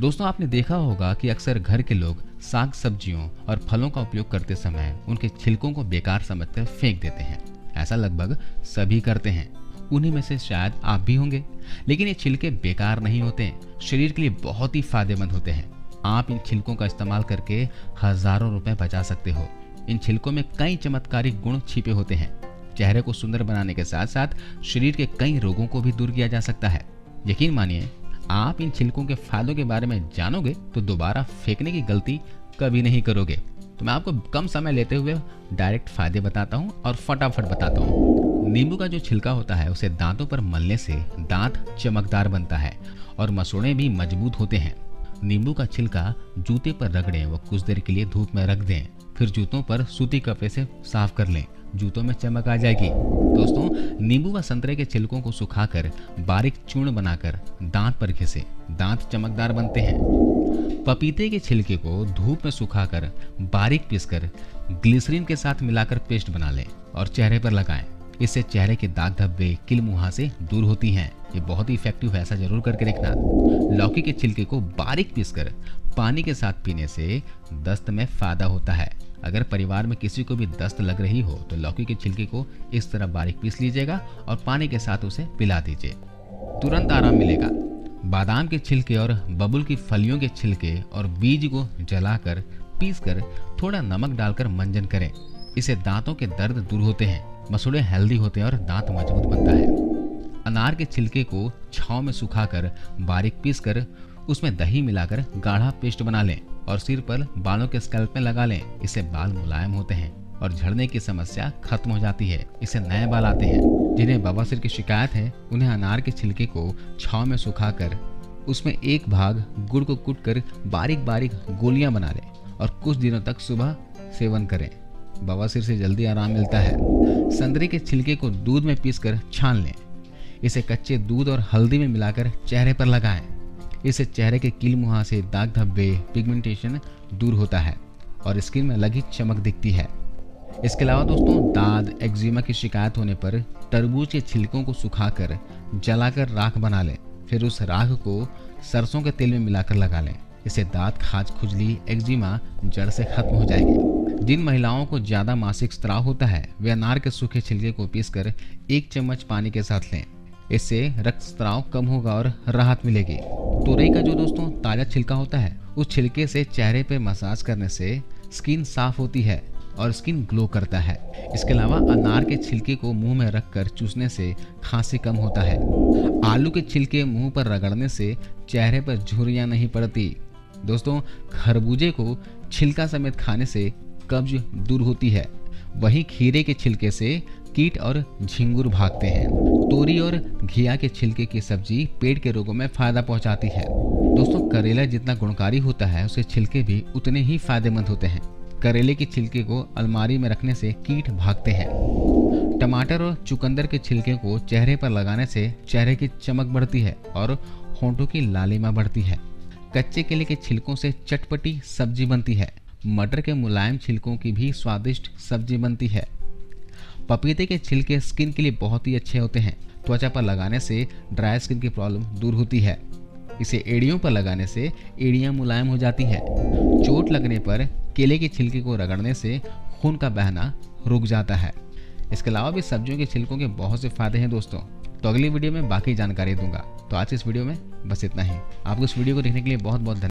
दोस्तों, आपने देखा होगा कि अक्सर घर के लोग साग सब्जियों और फलों का उपयोग करते समय उनके छिलकों को बेकार समझकर फेंक देते हैं। ऐसा लगभग सभी करते हैं, उन्हीं में से शायद आप भी होंगे। लेकिन ये छिलके बेकार नहीं होते, शरीर के लिए बहुत ही फायदेमंद होते हैं। आप इन छिलकों का इस्तेमाल करके हजारों रुपए बचा सकते हो। इन छिलकों में कई चमत्कारिक गुण छिपे होते हैं। चेहरे को सुंदर बनाने के साथ साथ शरीर के कई रोगों को भी दूर किया जा सकता है। यकीन मानिए, आप इन छिलकों के फायदों के बारे में जानोगे तो दोबारा फेंकने की गलती कभी नहीं करोगे। तो मैं आपको कम समय लेते हुए डायरेक्ट फायदे बताता हूँ और फटाफट बताता हूँ। नींबू का जो छिलका होता है उसे दांतों पर मलने से दांत चमकदार बनता है और मसूड़े भी मजबूत होते हैं। नींबू का छिलका जूते पर रगड़ें व कुछ देर के लिए धूप में रख दें, फिर जूतों पर सूती कपड़े से साफ कर लें, जूतों में चमक आ जाएगी। दोस्तों, नींबू व संतरे के छिलकों को सुखाकर बारीक चूर्ण बनाकर दांत पर घिसे, दांत चमकदार बनते हैं। पपीते के छिलके को धूप में सुखाकर बारीक पीसकर ग्लिसरीन के साथ मिलाकर पेस्ट बना लें और चेहरे पर लगाएं। इससे चेहरे के दाग धब्बे किल मुहां से दूर होती हैं। ये बहुत ही इफेक्टिव है, ऐसा जरूर करके देखना। लौकी के छिलके को बारीक पीसकर पानी के साथ पीने से दस्त में फायदा होता है। अगर परिवार में किसी को भी दस्त लग रही हो तो लौकी के छिलके को इस तरह बारीक पीस लीजिएगा और पानी के साथ उसे पिला दीजिए, तुरंत आराम मिलेगा। बादाम के छिलके और बबूल की फलियों के छिलके और बीज को जलाकर पीसकर थोड़ा नमक डालकर मंजन करें। इससे दांतों के दर्द दूर होते हैं, मसूड़े हेल्दी होते हैं और दांत मजबूत बनता है। अनार के छिलके को छांव में सुखाकर बारीक पीसकर उसमें दही मिलाकर गाढ़ा पेस्ट बना लें और सिर पर बालों के स्कैल्प में लगा लें। इससे बाल मुलायम होते हैं और झड़ने की समस्या खत्म हो जाती है। इससे नए बाल आते हैं। जिन्हें बवासीर की शिकायत है उन्हें अनार के छिलके को छांव में सुखाकर उसमें एक भाग गुड़ को कूटकर बारीक बारीक गोलियां बना लें और कुछ दिनों तक सुबह सेवन करें। बवासीर से जल्दी आराम मिलता है। संतरे के छिलके को दूध में पीसकर छान लें। इसे कच्चे दूध और हल्दी में मिलाकर चेहरे पर लगाएं। इससे चेहरे के कील मुहां से दाग धब्बे पिगमेंटेशन दूर होता है और स्किन में अलग ही चमक दिखती है। इसके अलावा दोस्तों, दाद एक्जिमा की शिकायत होने पर तरबूज के छिलकों को सुखाकर जलाकर राख बना लें, फिर उस राख को सरसों के तेल में मिलाकर लगा लें। इससे दाँत, खाज, खुजली, एक्जिमा जड़ से खत्म हो जाएगी। जिन महिलाओं को ज़्यादा मासिक स्राव होता है वे अनार के सूखे छिलके को पीसकर एक चम्मच पानी के साथ लें। इससे रक्त स्राव कम होगा और राहत मिलेगी। तोरई का जो दोस्तों ताज़ा छिलका होता है उस छिलके से चेहरे पर मसाज करने से स्किन साफ होती है और स्किन ग्लो करता है। इसके अलावा अनार के छिलके को मुंह में रखकर चूसने से खांसी कम होता है। आलू के छिलके मुँह पर रगड़ने से चेहरे पर झुर्रियाँ नहीं पड़ती। दोस्तों, खरबूजे को छिलका समेत खाने से कब्ज दूर होती है। वहीं खीरे के छिलके से कीट और झिंगुर भागते हैं। तोरी और घिया के छिलके की सब्जी पेट के रोगों में फायदा पहुंचाती है। दोस्तों, करेला जितना गुणकारी होता है उसके छिलके भी उतने ही फायदेमंद होते हैं। करेले के छिलके को अलमारी में रखने से कीट भागते हैं। टमाटर और चुकंदर के छिलके को चेहरे पर लगाने से चेहरे की चमक बढ़ती है और होंठों की लालिमा बढ़ती है। कच्चे केले के छिलकों से चटपटी सब्जी बनती है। मटर के मुलायम छिलकों की भी स्वादिष्ट सब्जी बनती है। पपीते के छिलके स्किन के लिए बहुत ही अच्छे होते हैं। त्वचा पर लगाने से ड्राई स्किन की प्रॉब्लम दूर होती है। इसे एड़ियों पर लगाने से एड़ियां मुलायम हो जाती है। चोट लगने पर केले के छिलके को रगड़ने से खून का बहना रुक जाता है। इसके अलावा भी सब्जियों के छिलकों के बहुत से फायदे हैं दोस्तों, तो अगली वीडियो में बाकी जानकारी दूंगा। तो आज इस वीडियो में बस इतना ही। आपको इस वीडियो को देखने के लिए बहुत बहुत धन्यवाद।